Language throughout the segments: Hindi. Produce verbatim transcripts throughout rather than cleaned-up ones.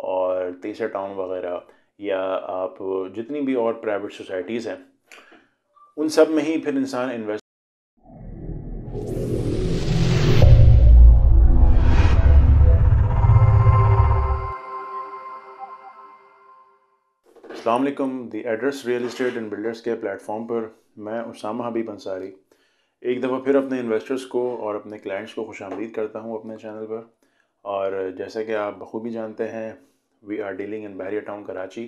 और तैसर टाउन वगैरह या आप जितनी भी और प्राइवेट सोसाइटीज़ हैं उन सब में ही फिर इंसान इन्वेस्ट। अस्सलाम वालेकुम। The address real estate and builders के प्लेटफॉर्म पर मैं उसामा हबीब अंसारी एक दफ़ा फिर अपने इन्वेस्टर्स को और अपने क्लाइंट्स को खुशामदीद करता हूँ अपने चैनल पर। और जैसा कि आप बखूबी जानते हैं, we are dealing in Bahria town Karachi,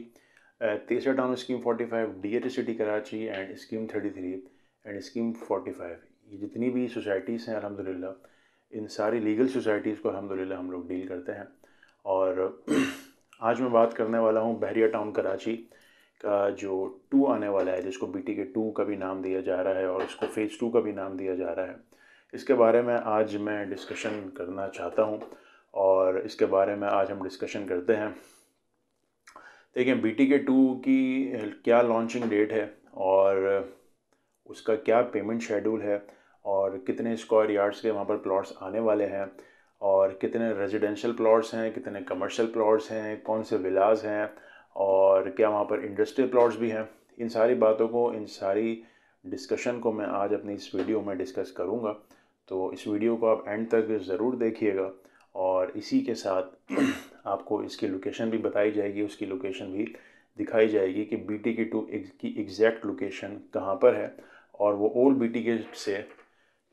तीसरा टाउन स्कीम पैंतालीस, D H A city Karachi and scheme तैंतीस एंड स्कीम पैंतालीस। ये जितनी भी सोसाइटीज़ हैं अल्हम्दुलिल्लाह, इन सारी लीगल सोसाइटीज़ को अल्हम्दुलिल्लाह हम लोग डील करते हैं। और आज मैं बात करने वाला हूँ बहरिया टाउन कराची का जो टू आने वाला है, जिसको बी टी के टू का भी नाम दिया जा रहा है और इसको फ़ेज़ टू का भी नाम दिया जा रहा है। इसके बारे में आज मैं डिस्कशन करना चाहता हूँ और इसके बारे में आज हम डिस्कशन करते हैं। देखिए, बी टी के टू की क्या लॉन्चिंग डेट है और उसका क्या पेमेंट शेड्यूल है और कितने स्क्वायर यार्ड्स के वहाँ पर प्लॉट्स आने वाले हैं और कितने रेजिडेंशियल प्लॉट्स हैं, कितने कमर्शियल प्लॉट्स हैं, कौन से विलाज हैं और क्या वहाँ पर इंडस्ट्रियल प्लॉट्स भी हैं, इन सारी बातों को, इन सारी डिस्कशन को मैं आज अपनी इस वीडियो में डिस्कस करूँगा। तो इस वीडियो को आप एंड तक ज़रूर देखिएगा और इसी के साथ आपको इसकी लोकेशन भी बताई जाएगी, उसकी लोकेशन भी दिखाई जाएगी कि बी टी के टू की एग्जैक्ट लोकेशन कहाँ पर है और वो ओल्ड बी टी के से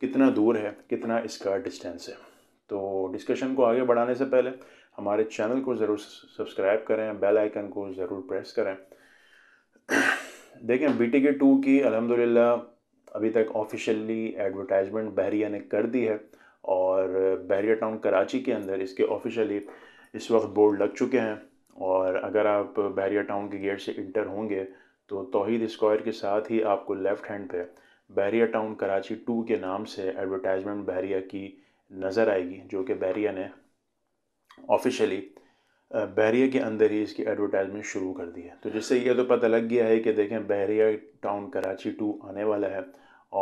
कितना दूर है, कितना इसका डिस्टेंस है। तो डिस्कशन को आगे बढ़ाने से पहले हमारे चैनल को ज़रूर सब्सक्राइब करें, बेल आइकन को ज़रूर प्रेस करें। देखें, बी टी के टू की अल्हम्दुलिल्लाह अभी तक ऑफिशियली एडवर्टाइजमेंट बहरिया ने कर दी है और बहरिया टाउन कराची के अंदर इसके ऑफिशियली इस वक्त बोर्ड लग चुके हैं। और अगर आप बहरिया टाउन के गेट से इंटर होंगे तो तौहीद स्क्वायर के साथ ही आपको लेफ़्ट हैंड पे बहरिया टाउन कराची टू के नाम से एडवर्टाइजमेंट बहरिया की नज़र आएगी, जो कि बहरिया ने ऑफिशियली बहरिया के अंदर ही इसकी एडवर्टाइजमेंट शुरू कर दी है। तो जिससे यह तो पता लग गया है कि देखें, बहरिया टाउन कराची टू आने वाला है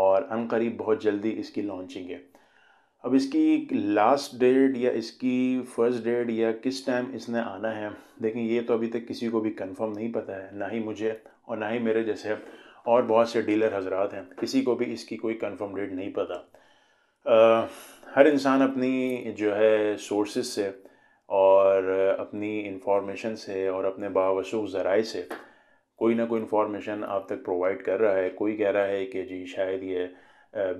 और अनकरीब बहुत जल्दी इसकी लॉन्चिंग है। अब इसकी लास्ट डेट या इसकी फर्स्ट डेट या किस टाइम इसने आना है, लेकिन ये तो अभी तक किसी को भी कंफर्म नहीं पता है, ना ही मुझे और ना ही मेरे जैसे और बहुत से डीलर हजरात हैं, किसी को भी इसकी कोई कंफर्म डेट नहीं पता। आ, हर इंसान अपनी जो है सोर्सेज से और अपनी इंफॉर्मेशन से और अपने बावसूख ज़राए से कोई ना कोई इंफॉर्मेशन आप तक प्रोवाइड कर रहा है। कोई कह रहा है कि जी शायद ये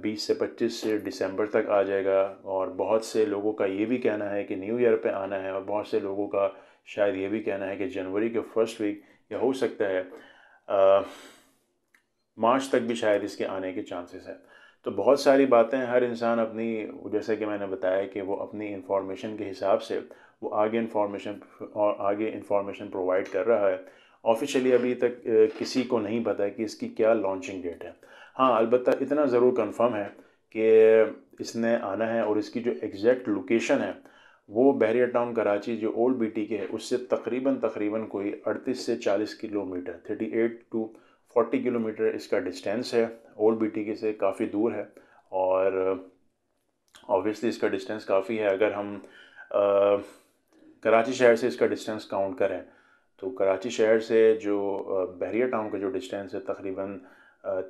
बीस से पच्चीस दिसंबर तक आ जाएगा और बहुत से लोगों का ये भी कहना है कि न्यू ईयर पे आना है और बहुत से लोगों का शायद ये भी कहना है कि जनवरी के फर्स्ट वीक या हो सकता है आ, मार्च तक भी शायद इसके आने के चांसेस हैं। तो बहुत सारी बातें हर इंसान अपनी, जैसे कि मैंने बताया कि वो अपनी इंफॉर्मेशन के हिसाब से वो आगे इंफॉर्मेशन और आगे इंफॉर्मेशन प्रोवाइड कर रहा है। ऑफिशियली अभी तक किसी को नहीं पता कि इसकी क्या लॉन्चिंग डेट है। हाँ, अलबत्ता इतना ज़रूर कंफर्म है कि इसने आना है और इसकी जो एग्जैक्ट लोकेशन है वो बहरिया टाउन कराची जो ओल्ड बी टी के है उससे तकरीबन तकरीबन कोई अड़तीस से चालीस किलोमीटर, अड़तीस टू चालीस किलोमीटर इसका डिस्टेंस है। ओल्ड बी टी के से काफ़ी दूर है और ऑब्वियसली इसका डिस्टेंस काफ़ी है। अगर हम आ, कराची शहर से इसका डिस्टेंस काउंट करें तो कराची शहर से जो बहरिया टाउन का जो डिस्टेंस है तकरीबन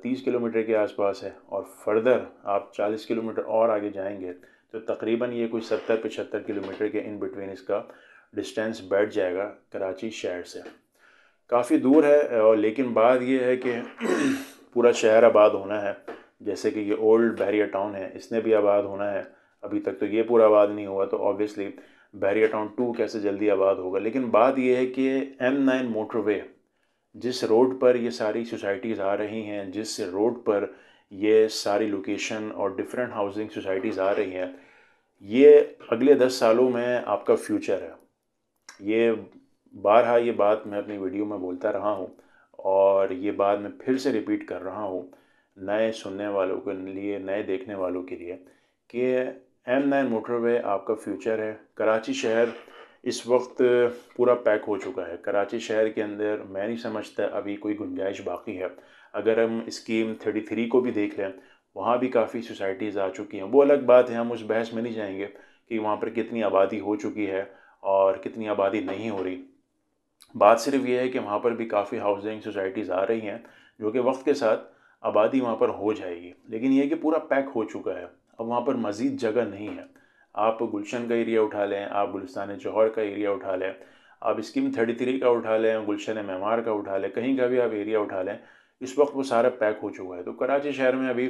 तीस किलोमीटर के आसपास है और फर्दर आप चालीस किलोमीटर और आगे जाएंगे तो तकरीबन ये कोई सत्तर पचहत्तर किलोमीटर के इन बिटवीन इसका डिस्टेंस बैठ जाएगा कराची शहर से। काफ़ी दूर है और लेकिन बात ये है कि पूरा शहर आबाद होना है, जैसे कि ये ओल्ड बहरिया टाउन है इसने भी आबाद होना है। अभी तक तो ये पूरा आबाद नहीं हुआ, तो ऑब्वियसली बहरिया टाउन टू कैसे जल्दी आबाद होगा। लेकिन बात यह है कि एम नाइन मोटरवे, जिस रोड पर ये सारी सोसाइटीज़ आ रही हैं, जिस रोड पर ये सारी लोकेशन और डिफरेंट हाउसिंग सोसाइटीज़ आ रही हैं, ये अगले दस सालों में आपका फ्यूचर है। ये बारहा ये बात मैं अपनी वीडियो में बोलता रहा हूँ और ये बात मैं फिर से रिपीट कर रहा हूँ नए सुनने वालों के लिए, नए देखने वालों के लिए कि एम नाइन मोटरवे आपका फ्यूचर है। कराची शहर इस वक्त पूरा पैक हो चुका है। कराची शहर के अंदर मैं नहीं समझता अभी कोई गुंजाइश बाकी है। अगर हम स्कीम तैंतीस को भी देख लें, वहाँ भी काफ़ी सोसाइटीज़ आ चुकी हैं। वो अलग बात है, हम उस बहस में नहीं जाएंगे कि वहाँ पर कितनी आबादी हो चुकी है और कितनी आबादी नहीं हो रही। बात सिर्फ ये है कि वहाँ पर भी काफ़ी हाउसिंग सोसाइटीज़ आ रही हैं जो कि वक्त के साथ आबादी वहाँ पर हो जाएगी, लेकिन यह कि पूरा पैक हो चुका है, अब वहाँ पर मज़ीद जगह नहीं है। आप गुलशन का एरिया उठा लें, आप गुलिस्तान जौहर का एरिया उठा लें, आप स्कीम थर्टी थ्री का उठा लें, गुलशन मेमार का उठा लें, कहीं का भी आप एरिया उठा लें, इस वक्त वो सारा पैक हो चुका है। तो कराची शहर में अभी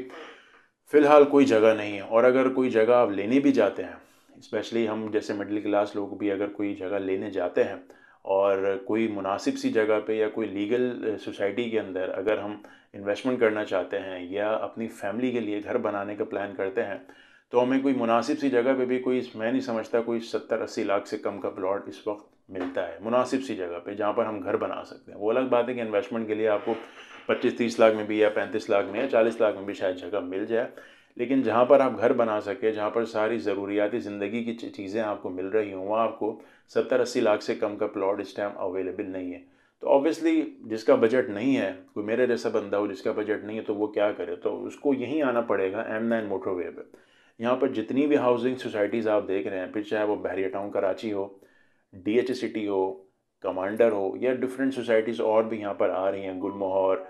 फ़िलहाल कोई जगह नहीं है, और अगर कोई जगह आप लेने भी जाते हैं, स्पेशली हम जैसे मिडिल क्लास लोग भी अगर कोई जगह लेने जाते हैं और कोई मुनासिब सी जगह पे या कोई लीगल सोसाइटी के अंदर अगर हम इन्वेस्टमेंट करना चाहते हैं या अपनी फैमिली के लिए घर बनाने का प्लान करते हैं, तो हमें कोई मुनासिब सी जगह पे भी कोई, मैं नहीं समझता कोई सत्तर अस्सी लाख से कम का प्लॉट इस वक्त मिलता है मुनासिब सी जगह पे, जहाँ पर हम घर बना सकते हैं। वो अलग बात है कि इन्वेस्टमेंट के लिए आपको पच्चीस तीस लाख में भी या पैंतीस लाख में या चालीस लाख में भी शायद जगह मिल जाए, लेकिन जहाँ पर आप घर बना सके, जहाँ पर सारी ज़रूरियाती ज़िंदगी की चीज़ें आपको मिल रही हों, वहाँ आपको सत्तर अस्सी लाख से कम का प्लॉट इस टाइम अवेलेबल नहीं है। तो ऑब्वियसली जिसका बजट नहीं है, कोई मेरे जैसा बंदा हो जिसका बजट नहीं है, तो वो क्या करे, तो उसको यहीं आना पड़ेगा एम नाइन मोटरवे पर। यहाँ पर जितनी भी हाउसिंग सोसाइटीज़ आप देख रहे हैं, फिर चाहे वो बहरिया टाउन कराची हो, डी एच ए सिटी हो, कमांडर हो, या डिफरेंट सोसाइटीज़ और भी यहाँ पर आ रही हैं, गुलमोहर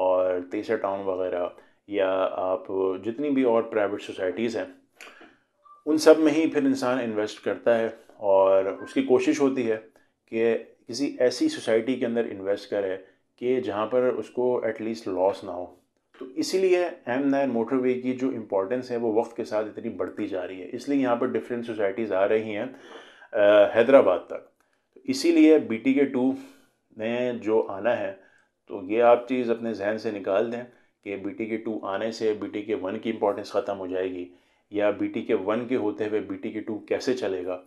और तैसर टाउन वगैरह, या आप जितनी भी और प्राइवेट सोसाइटीज़ हैं, उन सब में ही फिर इंसान इन्वेस्ट करता है और उसकी कोशिश होती है कि किसी ऐसी सोसाइटी के अंदर इन्वेस्ट करे कि जहाँ पर उसको एटलीस्ट लॉस ना हो। तो इसीलिए एम नाइन मोटरवे की जो इम्पोर्टेंस है वो वक्त के साथ इतनी बढ़ती जा रही है, इसलिए यहाँ पर डिफरेंट सोसाइटीज़ आ रही हैं हैदराबाद तक। इसीलिए बी टी के टू ने जो आना है, तो ये आप चीज़ अपने जहन से निकाल दें कि बी टी के टू आने से बी टी के वन की इंपॉर्टेंस ख़त्म हो जाएगी, या बी टी के वन के होते हुए बी टी के टू कैसे चलेगा।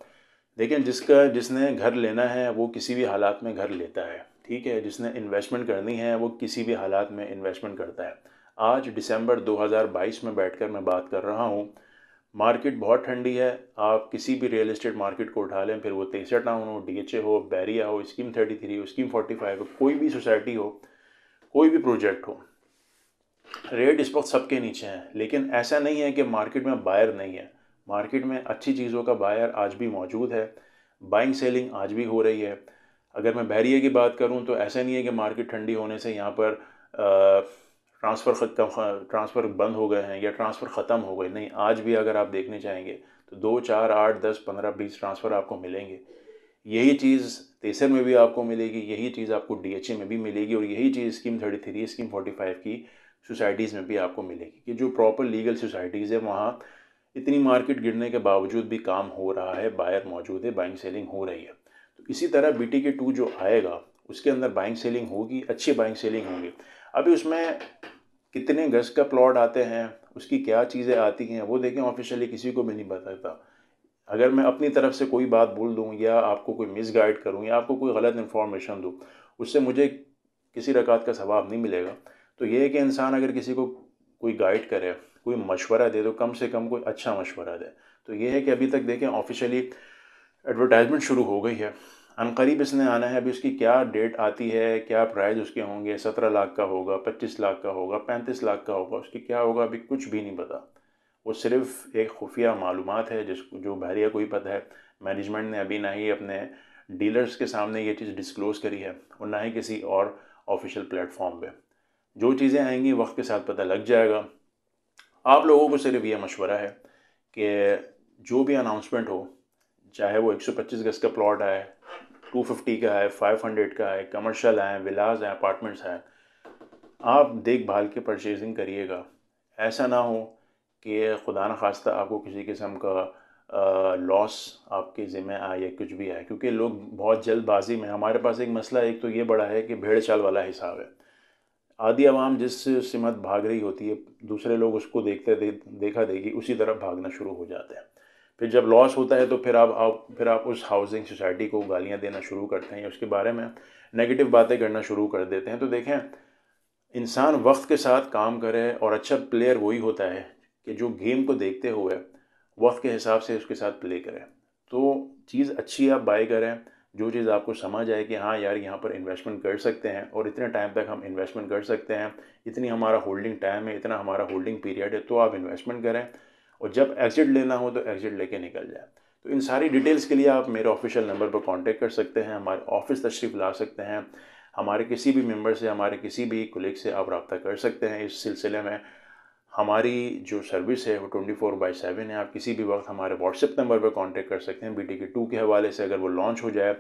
लेकिन जिसका जिसने घर लेना है वो किसी भी हालात में घर लेता है, ठीक है, जिसने इन्वेस्टमेंट करनी है वो किसी भी हालात में इन्वेस्टमेंट करता है। आज दिसंबर दो हज़ार बाईस में बैठकर मैं बात कर रहा हूँ, मार्केट बहुत ठंडी है। आप किसी भी रियल इस्टेट मार्केट को उठा लें, फिर वो तैसर टाउन हो, डी एच ए हो, बहरिया हो, स्कीम थर्टी थ्री हो, स्कीम फोर्टी फाइव हो, कोई भी सोसाइटी हो, कोई भी प्रोजेक्ट हो, रेट इस वक्त सबके नीचे हैं। लेकिन ऐसा नहीं है कि मार्केट में बायर नहीं है, मार्केट में अच्छी चीज़ों का बायर आज भी मौजूद है, बाइंग सेलिंग आज भी हो रही है। अगर मैं बहरिया की बात करूं तो ऐसा नहीं है कि मार्केट ठंडी होने से यहाँ पर ट्रांसफ़र ख़त्म ट्रांसफ़र बंद हो गए हैं या ट्रांसफ़र ख़त्म हो गए, नहीं, आज भी अगर आप देखने जाएंगे तो दो चार आठ दस पंद्रह बीस ट्रांसफ़र आपको मिलेंगे। यही चीज़ तैसर में भी आपको मिलेगी, यही चीज़ आपको डी एच ए में भी मिलेगी, और यही चीज़ scheme thirty three scheme forty five की सोसाइटीज़ में भी आपको मिलेगी कि जो प्रॉपर लीगल सोसाइटीज़ है वहाँ इतनी मार्केट गिरने के बावजूद भी काम हो रहा है, बायर मौजूद है, बाइंग सेलिंग हो रही है। तो इसी तरह बी टी के टू जो आएगा उसके अंदर बाइंग सेलिंग होगी, अच्छी बाइंग सेलिंग होगी। अभी उसमें कितने गज़ का प्लॉट आते हैं, उसकी क्या चीज़ें आती हैं, वो देखें, ऑफिशियली किसी को भी नहीं बताता। अगर मैं अपनी तरफ से कोई बात बोल दूँ या आपको कोई मिस गाइड करूँ या आपको कोई गलत इन्फॉर्मेशन दूँ, उससे मुझे किसी रकात का सवाब नहीं मिलेगा। तो ये है कि इंसान अगर किसी को कोई गाइड करे, कोई मशवरा दे, तो कम से कम कोई अच्छा मशवरा दे। तो ये है कि अभी तक देखें, ऑफिशियली एडवर्टाइजमेंट शुरू हो गई है, अनकरीब इसने आना है। अभी उसकी क्या डेट आती है, क्या प्राइस उसके होंगे, सत्रह लाख का होगा, पच्चीस लाख का होगा, पैंतीस लाख का होगा, उसकी क्या होगा, अभी कुछ भी नहीं पता। वो सिर्फ एक खुफिया मालूमात है जिसको जो बहरिया को ही पता है। मैनेजमेंट ने अभी ना ही अपने डीलर्स के सामने ये चीज़ डिस्क्लोज़ करी है और ना ही किसी और ऑफिशियल प्लेटफॉर्म पर। जो चीज़ें आएंगी वक्त के साथ पता लग जाएगा। आप लोगों को सिर्फ ये मशवरा है कि जो भी अनाउंसमेंट हो, चाहे वो एक सौ पच्चीस गज़ का प्लॉट आए, दो सौ पचास का है, पाँच सौ का है, कमर्शियल आए, विलास हैं, अपार्टमेंट्स हैं, आप देखभाल के परचेजिंग करिएगा। ऐसा ना हो कि खुदा न खास्ता आपको किसी किस्म का लॉस आपके ज़िम्मे आए या कुछ भी आए, क्योंकि लोग बहुत जल्दबाजी में, हमारे पास एक मसला एक तो ये बड़ा है कि भेड़ चाल वाला हिसाब है। आधी आवाम जिस सिमत भाग रही होती है, दूसरे लोग उसको देखते दे, देखा देखी उसी तरफ भागना शुरू हो जाते हैं। फिर जब लॉस होता है तो फिर आप, आप फिर आप उस हाउसिंग सोसाइटी को गालियां देना शुरू करते हैं या उसके बारे में नेगेटिव बातें करना शुरू कर देते हैं। तो देखें, इंसान वक्त के साथ काम करे, और अच्छा प्लेयर वही होता है कि जो गेम को देखते हुए वक्त के हिसाब से उसके साथ प्ले करें। तो चीज़ अच्छी आप बाय करें, जो चीज़ आपको समझ आए कि हाँ यार यहाँ पर इन्वेस्टमेंट कर सकते हैं और इतने टाइम तक हम इन्वेस्टमेंट कर सकते हैं, इतनी हमारा होल्डिंग टाइम है, इतना हमारा होल्डिंग पीरियड है, तो आप इन्वेस्टमेंट करें। और जब एग्ज़िट लेना हो तो एग्ज़िट लेके निकल जाए। तो इन सारी डिटेल्स के लिए आप मेरे ऑफिशियल नंबर पर कांटेक्ट कर सकते हैं, हमारे ऑफिस तशरीफ़ ला सकते हैं, हमारे किसी भी मेंबर से, हमारे किसी भी कोलीग से आप रब्ता कर सकते हैं। इस सिलसिले में हमारी जो सर्विस है वो ट्वेंटी फोर बाई सेवन है। आप किसी भी वक्त हमारे व्हाट्सएप नंबर पर कांटेक्ट कर सकते हैं। बीटीके टू के हवाले से अगर वो लॉन्च हो जाए,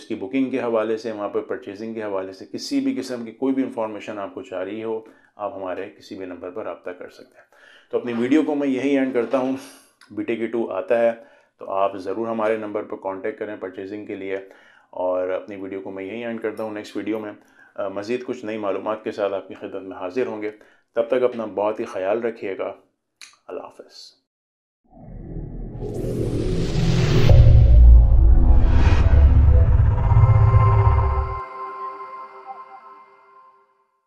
उसकी बुकिंग के हवाले से, वहाँ पर परचेजिंग के हवाले से किसी भी किस्म की कोई भी इंफॉर्मेशन आपको चाहिए हो, आप हमारे किसी भी नंबर पर रब्ता कर सकते हैं। तो अपनी वीडियो को मैं यही एंड करता हूँ। बीटीके टू आता है तो आप ज़रूर हमारे नंबर पर कॉन्टेक्ट करें परचेजिंग के लिए, और अपनी वीडियो को मैं यही एंड करता हूँ। नेक्स्ट वीडियो में आ, मज़ीद कुछ नई मालूमात के साथ आपकी खिदमत में हाजिर होंगे। तब तक अपना बहुत ही ख्याल रखिएगा। अल्लाह हाफ़िज़।